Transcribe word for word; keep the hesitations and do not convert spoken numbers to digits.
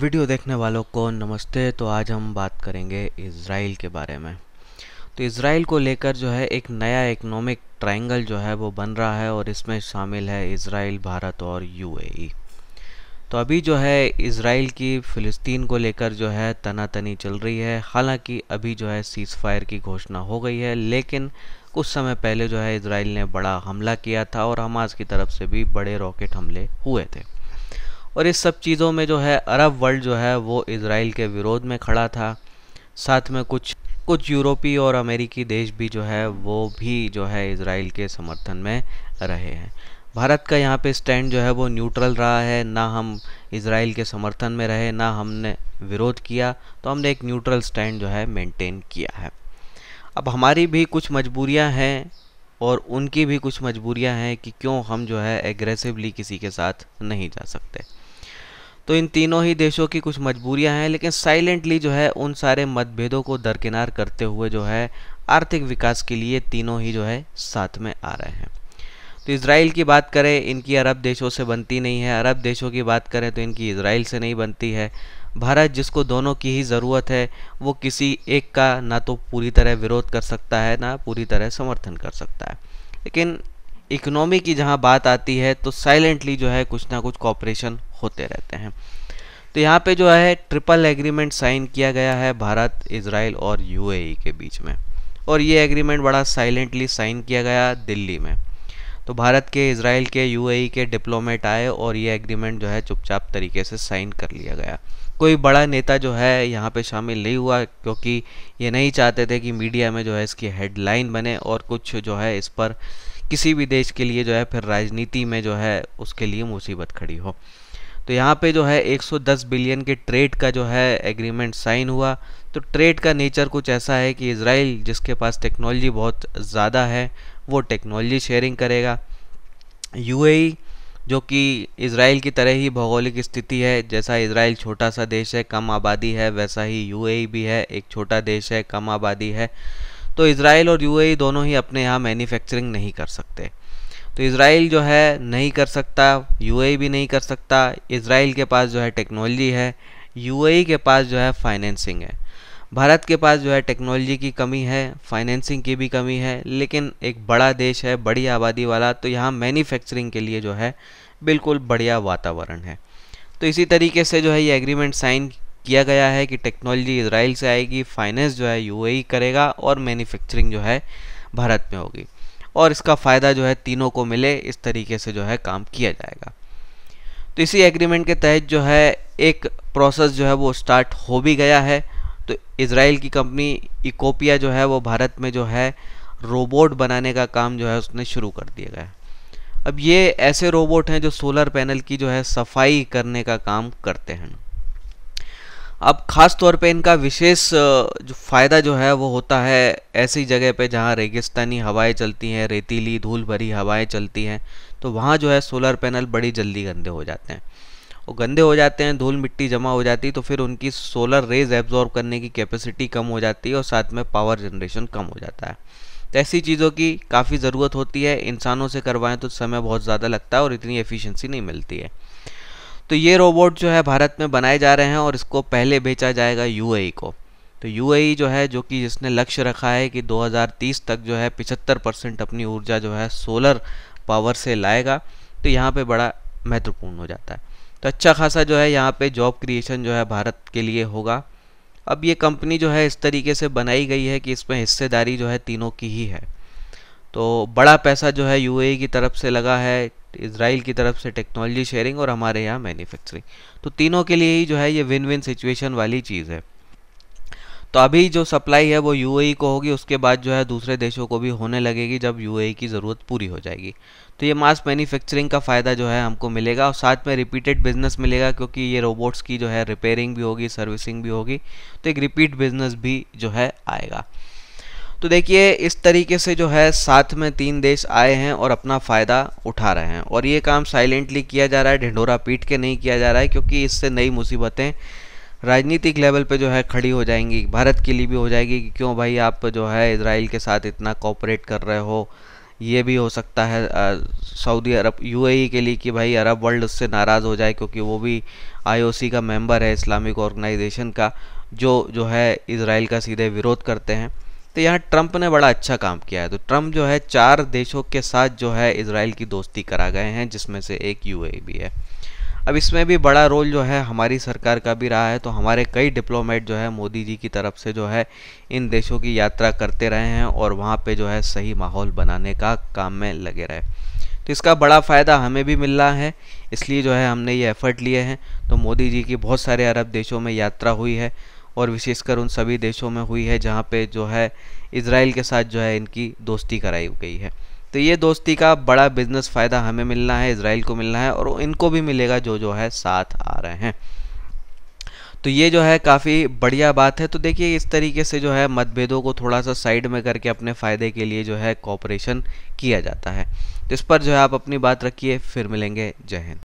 Video देखने वालों को नमस्ते। तो आज हम बात करेंगे इज़राइल के बारे में। तो इज़राइल को लेकर जो है एक नया इकोनॉमिक ट्रायंगल जो है वो बन रहा है और इसमें शामिल है इज़राइल, भारत और यूएई। तो अभी जो है इज़राइल की फ़िलिस्तीन को लेकर जो है तनातनी चल रही है। हालांकि अभी जो है सीज़ फायर की घोषणा हो गई है, लेकिन कुछ समय पहले जो है इज़राइल ने बड़ा हमला किया था और हमास की तरफ से भी बड़े रॉकेट हमले हुए थे। और इस सब चीज़ों में जो है अरब वर्ल्ड जो है वो इज़राइल के विरोध में खड़ा था। साथ में कुछ कुछ यूरोपीय और अमेरिकी देश भी जो है वो भी जो है इज़राइल के समर्थन में रहे हैं। भारत का यहाँ पे स्टैंड जो है वो न्यूट्रल रहा है, ना हम इज़राइल के समर्थन में रहे ना हमने विरोध किया। तो हमने एक न्यूट्रल स्टैंड जो है मेंटेन किया है। अब हमारी भी कुछ मजबूरियाँ हैं और उनकी भी कुछ मजबूरियाँ हैं कि क्यों हम जो है एग्रेसिवली किसी के साथ नहीं जा सकते। तो इन तीनों ही देशों की कुछ मजबूरियां हैं, लेकिन साइलेंटली जो है उन सारे मतभेदों को दरकिनार करते हुए जो है आर्थिक विकास के लिए तीनों ही जो है साथ में आ रहे हैं। तो इज़राइल की बात करें, इनकी अरब देशों से बनती नहीं है। अरब देशों की बात करें तो इनकी इज़राइल से नहीं बनती है। भारत, जिसको दोनों की ही ज़रूरत है, वो किसी एक का ना तो पूरी तरह विरोध कर सकता है ना पूरी तरह समर्थन कर सकता है। लेकिन इकोनॉमी की जहाँ बात आती है तो साइलेंटली जो है कुछ ना कुछ कॉपरेशन होते रहते हैं। तो यहाँ पे जो है ट्रिपल एग्रीमेंट साइन किया गया है भारत, इज़राइल और यूएई के बीच में, और ये एग्रीमेंट बड़ा साइलेंटली साइन किया गया दिल्ली में। तो भारत के, इज़राइल के, यूएई के डिप्लोमेट आए और ये एग्रीमेंट जो है चुपचाप तरीके से साइन कर लिया गया। कोई बड़ा नेता जो है यहाँ पे शामिल नहीं हुआ, क्योंकि ये नहीं चाहते थे कि मीडिया में जो है इसकी हेडलाइन बने और कुछ जो है इस पर किसी भी देश के लिए जो है फिर राजनीति में जो है उसके लिए मुसीबत खड़ी हो। तो यहाँ पे जो है एक सौ दस बिलियन के ट्रेड का जो है एग्रीमेंट साइन हुआ। तो ट्रेड का नेचर कुछ ऐसा है कि इज़राइल, जिसके पास टेक्नोलॉजी बहुत ज़्यादा है, वो टेक्नोलॉजी शेयरिंग करेगा। यूएई, जो कि इज़राइल की तरह ही भौगोलिक स्थिति है, जैसा इज़राइल छोटा सा देश है, कम आबादी है, वैसा ही यूएई भी है, एक छोटा देश है, कम आबादी है। तो इज़राइल और यूएई दोनों ही अपने यहाँ मैन्युफैक्चरिंग नहीं कर सकते। तो इज़राइल जो है नहीं कर सकता, यूएई भी नहीं कर सकता। इज़राइल के पास जो है टेक्नोलॉजी है, यूएई के पास जो है फाइनेंसिंग है। भारत के पास जो है टेक्नोलॉजी की कमी है, फाइनेंसिंग की भी कमी है, लेकिन एक बड़ा देश है, बड़ी आबादी वाला, तो यहाँ मैन्युफैक्चरिंग के लिए जो है बिल्कुल बढ़िया वातावरण है। तो इसी तरीके से जो है ये एग्रीमेंट साइन किया गया है कि टेक्नोलॉजी इज़राइल से आएगी, फाइनेंस जो है यूएई करेगा और मैन्युफैक्चरिंग जो है भारत में होगी, और इसका फ़ायदा जो है तीनों को मिले, इस तरीके से जो है काम किया जाएगा। तो इसी एग्रीमेंट के तहत जो है एक प्रोसेस जो है वो स्टार्ट हो भी गया है। तो इज़राइल की कंपनी इकोपिया जो है वो भारत में जो है रोबोट बनाने का काम जो है उसने शुरू कर दिया गया है। अब ये ऐसे रोबोट हैं जो सोलर पैनल की जो है सफाई करने का काम करते हैं। अब ख़ास तौर पे इनका विशेष जो फ़ायदा जो है वो होता है ऐसी जगह पे जहाँ रेगिस्तानी हवाएं चलती हैं, रेतीली धूल भरी हवाएं चलती हैं, तो वहाँ जो है सोलर पैनल बड़ी जल्दी गंदे हो जाते हैं। और गंदे हो जाते हैं, धूल मिट्टी जमा हो जाती, तो फिर उनकी सोलर रेज एब्जॉर्ब करने की कैपेसिटी कम हो जाती है और साथ में पावर जनरेशन कम हो जाता है। तो ऐसी चीज़ों की काफ़ी ज़रूरत होती है। इंसानों से करवाएं तो समय बहुत ज़्यादा लगता है और इतनी एफिशिएंसी नहीं मिलती है। तो ये रोबोट जो है भारत में बनाए जा रहे हैं और इसको पहले बेचा जाएगा यूएई को। तो यूएई जो है, जो कि जिसने लक्ष्य रखा है कि दो हज़ार तीस तक जो है पचहत्तर परसेंट अपनी ऊर्जा जो है सोलर पावर से लाएगा, तो यहाँ पे बड़ा महत्वपूर्ण हो जाता है। तो अच्छा खासा जो है यहाँ पे जॉब क्रिएशन जो है भारत के लिए होगा। अब ये कंपनी जो है इस तरीके से बनाई गई है कि इसमें हिस्सेदारी जो है तीनों की ही है। तो बड़ा पैसा जो है यूएई की तरफ से लगा है, इज़राइल की तरफ से टेक्नोलॉजी शेयरिंग और हमारे यहाँ मैन्युफैक्चरिंग, तो तीनों के लिए ही जो है ये विन विन सिचुएशन वाली चीज़ है। तो अभी जो सप्लाई है वो यूएई को होगी, उसके बाद जो है दूसरे देशों को भी होने लगेगी जब यूएई की ज़रूरत पूरी हो जाएगी। तो ये मास मैन्युफैक्चरिंग का फ़ायदा जो है हमको मिलेगा और साथ में रिपीटेड बिजनेस मिलेगा, क्योंकि ये रोबोट्स की जो है रिपेयरिंग भी होगी, सर्विसिंग भी होगी, तो एक रिपीट बिजनेस भी जो है आएगा। तो देखिए, इस तरीके से जो है साथ में तीन देश आए हैं और अपना फ़ायदा उठा रहे हैं, और ये काम साइलेंटली किया जा रहा है, ढिंढोरा पीट के नहीं किया जा रहा है, क्योंकि इससे नई मुसीबतें राजनीतिक लेवल पे जो है खड़ी हो जाएंगी। भारत के लिए भी हो जाएगी कि क्यों भाई आप जो है इज़राइल के साथ इतना कोऑपरेट कर रहे हो, ये भी हो सकता है सऊदी अरब यूएई के लिए कि भाई अरब वर्ल्ड उससे नाराज़ हो जाए, क्योंकि वो भी आईओसी का मेंबर है, इस्लामिक ऑर्गेनाइजेशन का, जो जो है इजराइल का सीधे विरोध करते हैं। तो यहाँ ट्रंप ने बड़ा अच्छा काम किया है। तो ट्रंप जो है चार देशों के साथ जो है इजराइल की दोस्ती करा गए हैं, जिसमें से एक यूएई भी है। अब इसमें भी बड़ा रोल जो है हमारी सरकार का भी रहा है। तो हमारे कई डिप्लोमेट जो है मोदी जी की तरफ से जो है इन देशों की यात्रा करते रहे हैं और वहाँ पे जो है सही माहौल बनाने का काम में लगे रहे। तो इसका बड़ा फ़ायदा हमें भी मिल रहा है, इसलिए जो है हमने ये एफर्ट लिए हैं। तो मोदी जी की बहुत सारे अरब देशों में यात्रा हुई है और विशेषकर उन सभी देशों में हुई है जहाँ पे जो है इजराइल के साथ जो है इनकी दोस्ती कराई गई है। तो ये दोस्ती का बड़ा बिजनेस फ़ायदा हमें मिलना है, इजराइल को मिलना है और इनको भी मिलेगा जो जो है साथ आ रहे हैं। तो ये जो है काफ़ी बढ़िया बात है। तो देखिए इस तरीके से जो है मतभेदों को थोड़ा सा साइड में करके अपने फ़ायदे के लिए जो है कोऑपरेशन किया जाता है। तो इस पर जो है आप अपनी बात रखिए। फिर मिलेंगे। जय हिंद।